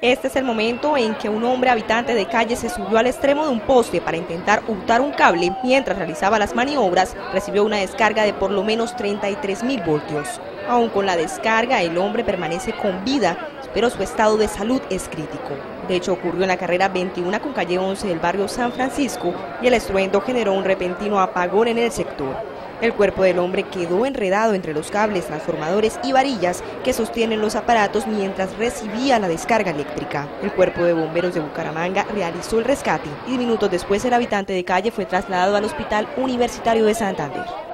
Este es el momento en que un hombre habitante de calle se subió al extremo de un poste para intentar hurtar un cable. Mientras realizaba las maniobras, recibió una descarga de por lo menos 33.000 voltios. Aún con la descarga, el hombre permanece con vida, pero su estado de salud es crítico. De hecho, ocurrió en la carrera 21 con calle 11 del barrio San Francisco y el estruendo generó un repentino apagón en el sector. El cuerpo del hombre quedó enredado entre los cables, transformadores y varillas que sostienen los aparatos mientras recibía la descarga eléctrica. El cuerpo de bomberos de Bucaramanga realizó el rescate y minutos después el habitante de calle fue trasladado al Hospital Universitario de Santander.